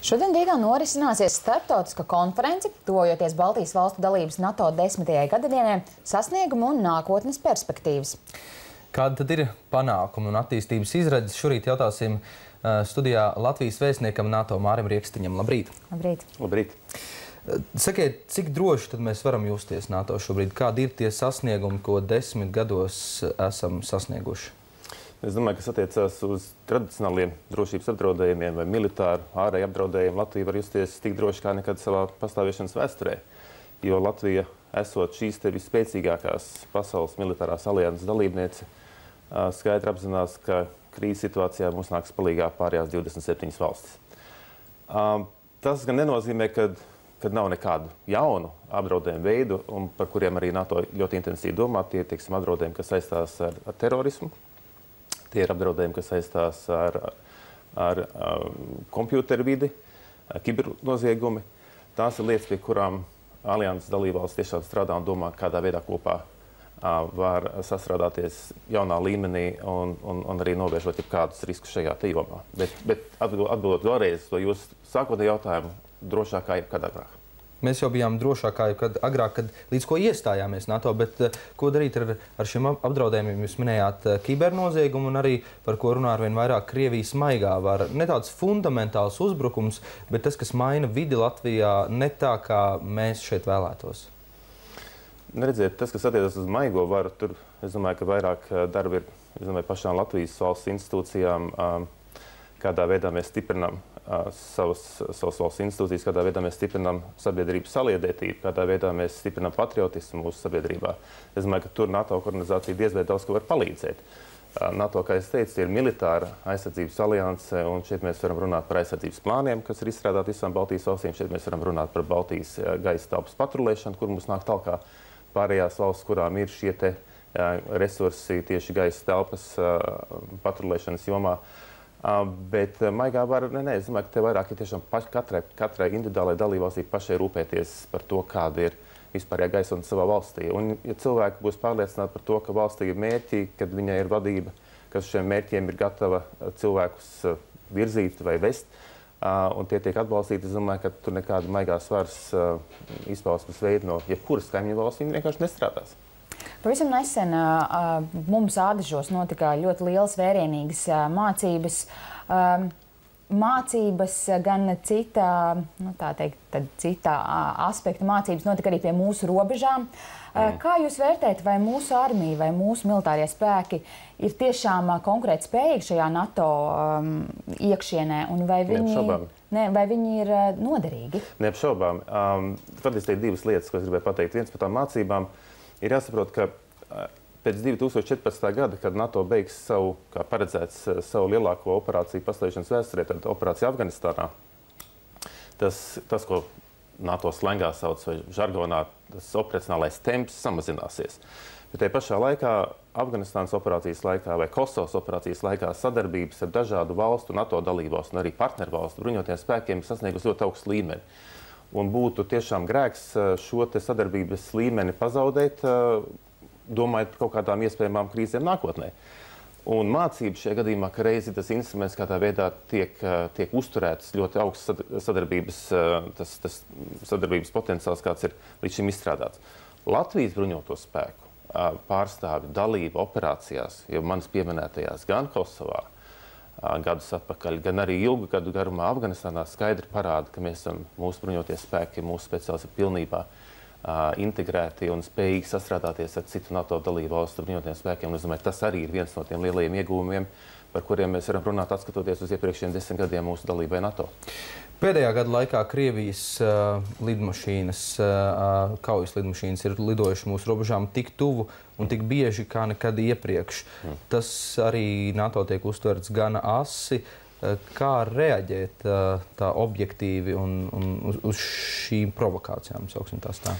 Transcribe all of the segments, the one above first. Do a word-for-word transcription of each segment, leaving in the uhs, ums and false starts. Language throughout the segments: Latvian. Šodien Rīgā norisināsies starptautiska konference, tojoties Baltijas valstu dalības NATO desmitajai gadadienai, sasniegumu un nākotnes perspektīvas. Kāda tad ir panākuma un attīstības izredzes? Šorīt jautāsim studijā Latvijas vēstniekam NATO Mārim Riekstiņam. Labrīt! Labrīt! Labrīt! Sakiet, cik droši tad mēs varam justies NATO šobrīd? Kādi ir tie sasniegumi, ko desmit gados esam sasnieguši? Es domāju, kas attiecās uz tradicionāliem drošības apdraudējumiem vai militāru ārēju apdraudējumu, Latvija var justies tik droši kā nekad savā pastāvēšanas vēsturē, jo Latvija, esot šīs te visspēcīgākās pasaules militārās alianses dalībniece, skaidri apzinās, ka krīzes situācijā mums nāks palīgā pārējās divdesmit septiņas valstis. Tas gan nenozīmē, ka kad nav nekādu jaunu apdraudējumu veidu, un par kuriem arī NATO ļoti intensīvi domā, tie, teiksim, apdraudējumi, kas saistās ar, ar terorismu. Tie ir apdraudējumi, kas saistās ar, ar, ar kompjūteru vidi, kibernoziegumi. Tās ir lietas, pie kurām alianses dalībvalstis tiešām strādā un domā, kādā veidā kopā var sastrādāties jaunā līmenī un, un, un arī novēršot jebkādus riskus šajā jomā. Bet, bet atbildot vēlreiz to jūsu sākotnējo jautājumu, drošākā jebkad agrāk. Mēs jau bijām drošākā jebkad agrāk, kad līdz ko iestājāmies NATO, bet ko darīt ar, ar šiem apdraudējumiem? Jūs minējāt kibernoziegumu un arī par ko runā arvien vairāk Krievijas maigā vara. Ne tāds fundamentāls uzbrukums, bet tas, kas maina vidi Latvijā, ne tā, kā mēs šeit vēlētos. Redziet, tas, kas attiecas uz maigo varu, tur es domāju, ka vairāk darba ir, es domāju, pašām Latvijas valsts institūcijām, kādā veidā mēs stiprinām savas, savas valsts institūcijas, kādā veidā mēs stiprinām sabiedrības saliedētību, kādā veidā mēs stiprinām patriotismu mūsu sabiedrībā. Es domāju, ka tur NATO organizācija diezvēl daudz ko var palīdzēt. NATO, kā es teicu, ir militāra aizsardzības alianse, un šeit mēs varam runāt par aizsardzības plāniem, kas ir izstrādāti visām Baltijas valstīm. Šeit mēs varam runāt par Baltijas gaisa telpas patrulēšanu, kur mums nāk tālāk pārējās valsts, kurām ir šie te resursi tieši gaisa telpas patrulēšanas jomā. Uh, bet uh, maigā vara, ne, ne, es domāju, ka te vairāk ir tiešām paši, katrai, katrai individuālai dalībvalstī pašai rūpēties par to, kāda ir vispārējā gaisotne savā valstī. Un, ja cilvēki būs pārliecināti par to, ka valstī ir mērķi, kad viņai ir vadība, kas šiem mērķiem ir gatava cilvēkus uh, virzīt vai vest, uh, un tie tiek atbalstīti, es domāju, ka tur nekāda maigās varas uh, izpausmes veidu no jebkuras kaimiņu valsts viņi vienkārši nestrādās. Pavisam nesen uh, mums Ādažos notika ļoti lielas vērienīgas uh, mācības, uh, mācības gan citā, nu, tā teikt, tad citā uh, aspekta mācības notika arī pie mūsu robežām. Uh, kā jūs vērtējat, vai mūsu armija vai mūsu militārie spēki ir tiešām uh, konkrēti spējīgi šajā NATO um, iekšienē un vai viņi... Ne, vai viņi ir uh, noderīgi? Neapšaubām. Um, tad es teiktu divas lietas, ko es gribēju pateikt. Viens par tām mācībām. Ir jāsaprot, ka pēc divi tūkstoši četrpadsmitā gada, kad NATO beigs savu, kā paredzēts, savu lielāko operāciju pastāvēšanas vēsturē, tad operācija Afganistānā, tas, tas, ko NATO slengā sauc vai žargonā, tas operacionālais temps samazināsies. Bet tajā pašā laikā, Afganistānas operācijas laikā vai Kosovas operācijas laikā sadarbības ar dažādu valstu, NATO dalībvalstu un arī partnervalstu bruņotiem spēkiem sasniegus ļoti augstu līmeni. Un būtu tiešām grēks šo te sadarbības līmeni pazaudēt, domājot par kaut kādām iespējamām krīzēm nākotnē. Un mācība šajā gadījumā, ka reizi tas instruments kādā veidā tiek, tiek uzturēts ļoti augsts sadarbības, tas, tas sadarbības potenciāls, kāds ir līdz šim izstrādāts. Latvijas bruņoto spēku pārstāvi dalība operācijās, jau manas pieminētajās gan Kosovā, gadus atpakaļ, gan arī ilgu gadu garumā Afganistānā skaidri parāda, ka mēs esam mūsu bruņotie spēki, mūsu speciālisti ir pilnībā uh, integrēti un spējīgi sastrādāties ar citu NATO dalību valstu bruņotiem spēkiem. Un, es domāju, tas arī ir viens no tiem lielajiem iegūmiem, par kuriem mēs varam runāt, atskatoties uz iepriekšējiem desmit gadiem mūsu dalībai NATO. Pēdējā gada laikā Krievijas uh, lidmašīnas, uh, kaujas lidmašīnas ir lidojuši mūsu robežām tik tuvu un tik bieži kā nekad iepriekš. Mm. Tas arī NATO tiek uztverts gana asi. Uh, kā reaģēt uh, tā objektīvi un, un uz, uz šīm provokācijām, sauksim tās tā?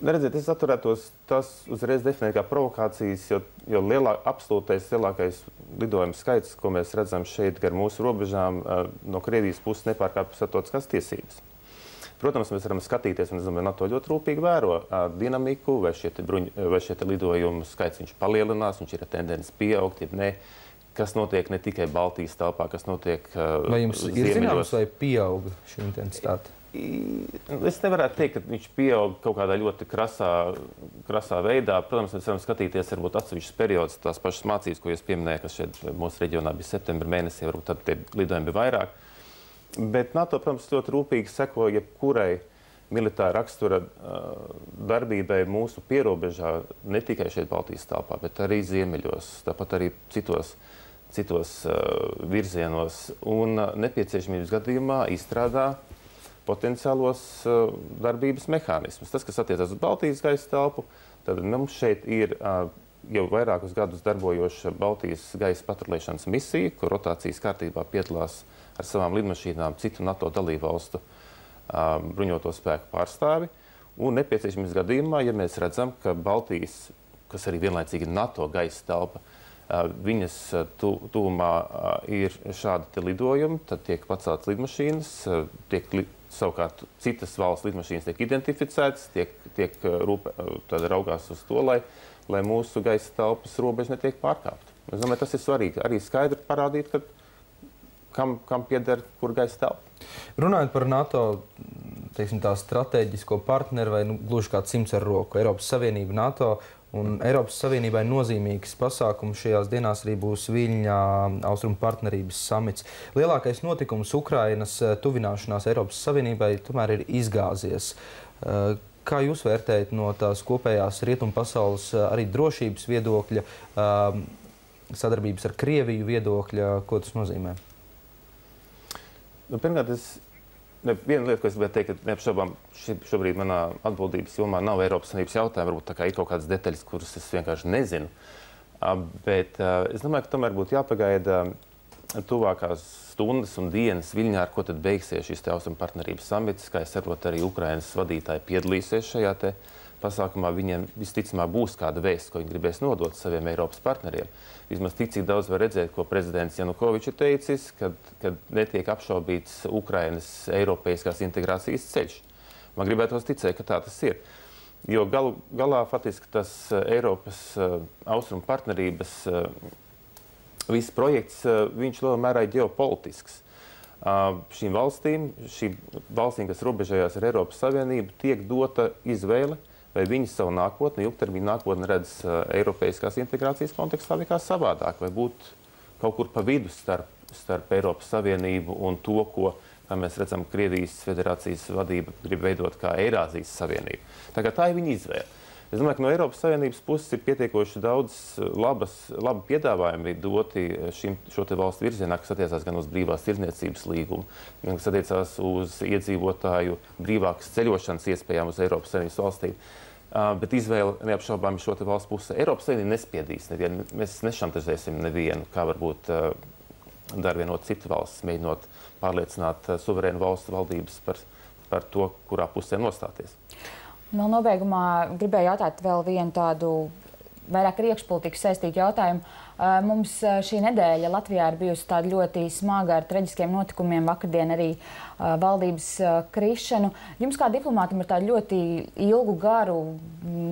Redziet, es atturētos tas uzreiz definēt kā provokācijas, jo, jo lielā, absolūtais lielākais lidojuma skaits, ko mēs redzam šeit gar mūsu robežām, no Krievijas puses nepārkāpjas starptautiskās tiesības. Protams, mēs varam skatīties, un es domāju, NATO ļoti rūpīgi vēro dinamiku, vai šie te, bruņ, vai šie te lidojumu skaits viņš palielinās, viņš ir tendence pieaugt, ja ne, kas notiek ne tikai Baltijas telpā, kas notiek ziemeļos. Vai jums ir zināms, vai pieauga šī intensitāte? Es nevarētu teikt, ka viņš pieauga kaut kādā ļoti krasā, krasā veidā. Protams, mēs varam skatīties varbūt atsevišķas periodas, tās pašas mācības, ko es pieminēju, kas šeit mūsu reģionā bija septembra mēnesī, varbūt tad tie lidojumi bija vairāk. Bet NATO, protams, ļoti rūpīgi sekoja jebkurai militāra rakstura darbībai mūsu pierobežā, ne tikai šeit Baltijas telpā, bet arī ziemeļos, tāpat arī citos, citos virzienos. Un nepieciešamības gadījumā izstrādā potenciālos uh, darbības mehānismus. Tas, kas attiecas uz Baltijas gaisa telpu, tad mums šeit ir uh, jau vairākus gadus darbojoša Baltijas gaisa patrulēšanas misija, kur rotācijas kārtībā piedalās ar savām lidmašīnām citu NATO dalībvalstu uh, bruņoto spēku pārstāvi. Un nepieciešamības gadījumā, ja mēs redzam, ka Baltijas, kas arī vienlaicīgi NATO gaisa telpa, viņas tūmā ir šādi lidojumi, tad tiek paceltas lidmašīnas, tiek li, savukārt citas valsts lidmašīnas tiek identificētas, tiek, tiek rūpē, tad raugās uz to, lai, lai mūsu gaisa telpas robeža netiek pārkāpta. Es domāju, tas ir svarīgi arī skaidri parādīt, kad, kam, kam pieder kur gaisa telpa. Runājot par NATO, teiksim, tā strateģisko partneri vai nu, gluži kā cimds ar roku, Eiropas Savienība, NATO. Un Eiropas Savienībai nozīmīgs pasākums šajās dienās arī būs Viļņā Austrumu Partnerības Samits. Lielākais notikums Ukrainas tuvināšanās Eiropas Savienībai tomēr ir izgāzies. Kā jūs vērtējat no tās kopējās rietumu pasaules arī drošības viedokļa, sadarbības ar Krieviju viedokļa, ko tas nozīmē? Nu, pirmkārt, es... Ne, viena lieta, ko es gribētu teikt, ka neapšaubām šobrīd manā atbildības jomā nav Eiropas Savienības jautājumi, varbūt tā kā ir kaut kādas detaļas, kuras es vienkārši nezinu. Bet es domāju, ka tomēr būtu jāpagaida tuvākās stundas un dienas Viļņā, ar ko tad beigsies šis te Austrumu partnerības samits. Kā es saprotu, arī Ukrainas vadītāji piedalīsies šajā te pasākumā. Viņiem visticamāk būs kāda vēsts, ko viņi gribēs nodot saviem Eiropas partneriem. Vismaz tik, cik daudz var redzēt, ko prezidents Janukovičs ir teicis, kad, kad netiek apšaubīts Ukrainas eiropeiskās integrācijas ceļš. Man gribētos ticēt, ka tā tas ir. Jo galu, galā faktiski tas Eiropas Austrumu partnerības viss projekts, viņš lielā mērā ir ģeopolitisks. Šīm valstīm, šīm valstīm, kas robežojās ar Eiropas Savienību, tiek dota izvēle, vai viņi savu nākotni, ilgtermiņu nākotni redz uh, eiropeiskās integrācijas kontekstā vai kā savādāk, vai būt kaut kur pa vidu starp, starp Eiropas Savienību un to, ko, kā mēs redzam, Krievijas Federācijas vadība grib veidot kā Eirāzijas Savienību. Tā kā tā ir viņa izvēle. Es domāju, ka no Eiropas Savienības puses ir pietiekoši daudz labas, labi piedāvājumi doti šim, šo te valstu virzienā, kas attiecās gan uz brīvās tirdzniecības līgumu, gan kas attiecās uz iedzīvotāju brīvākas ceļošanas iespējām uz Eiropas Savienības valstīm. Uh, bet izvēle neapšaubām šo te valstu puses. Eiropas Savienība nespiedīs nevienu, mēs nešantažēsim nevienu, kā varbūt uh, darvienot citu valsts, mēģinot pārliecināt uh, suverēnu valstu valdības par, par to, kurā pusē nostāties. No nobeigumā gribēju jautāt vēl vienu tādu vairāk ar iekšpolitiku saistītu jautājumu. Mums šī nedēļa Latvijā ir bijusi tāda ļoti smaga ar traģiskiem notikumiem, vakardien arī valdības krišanu. Jums kā diplomātam ir tāda ļoti ilgu garu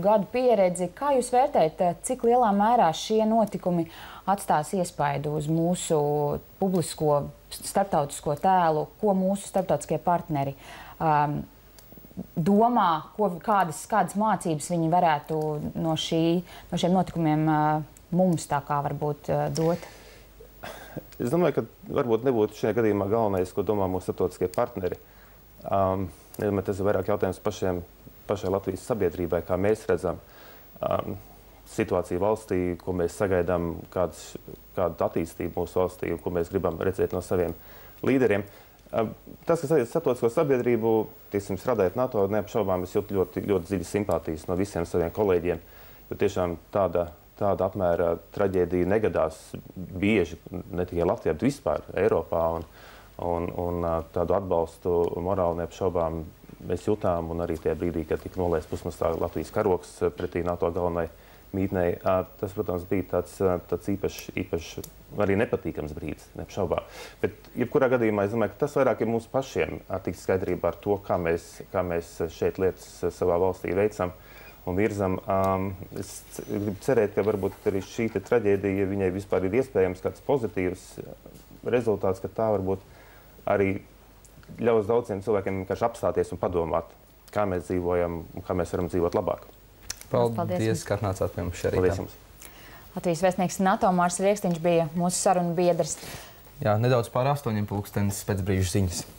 gadu pieredzi. Kā jūs vērtējat, cik lielā mērā šie notikumi atstās iespaidu uz mūsu publisko starptautisko tēlu, ko mūsu starptautiskie partneri um, domā, ko, kādas, kādas mācības viņi varētu no, šī, no šiem notikumiem mums tā kā varbūt dot? Es domāju, ka varbūt nebūtu šajā gadījumā galvenais, ko domā mūsu starptautiskie partneri. Um, es domāju, tas ir vairāk jautājums pašiem, pašai Latvijas sabiedrībai, kā mēs redzam um, situāciju valstī, ko mēs sagaidām, kādas, kādu attīstību mūsu valstī, ko mēs gribam redzēt no saviem līderiem. Tas, kas attiecas starptautisko sabiedrību, tiksim, strādājot NATO, neapšaubām es jūtu ļoti, ļoti dziļas simpātijas no visiem saviem kolēģiem, jo tiešām tāda, tāda apmēra traģēdija negadās bieži, ne tikai Latvijā, bet vispār Eiropā, un, un, un tādu atbalstu morāli neapšaubām mēs jūtām, un arī tajā brīdī, kad tika nolaists pusmastā Latvijas karoks pretī NATO galvenai mītnei, tas, protams, bija tāds, tāds īpašs, īpašs, arī nepatīkams brīdis, neapšaubā. Bet, jebkurā gadījumā, es domāju, ka tas vairāk ir mūsu pašiem tikt skaidrībā ar to, kā mēs, kā mēs šeit lietas savā valstī veicam, un virzam. Um, es gribu cerēt, ka varbūt arī šī te traģēdija, ja viņai vispār ir iespējams kāds pozitīvs rezultāts, ka tā varbūt arī ļaus daudziem cilvēkiem vienkārši apstāties un padomāt, kā mēs dzīvojam un kā mēs varam dzīvot labāk. Paldies, Paldies ka atnācāt pie mums šerītā. Latvijas vēstnieks NATO Māris Riekstiņš bija mūsu sarunu biedrs. Jā, nedaudz pār astoņiem pulkstenis pēc brīža ziņas.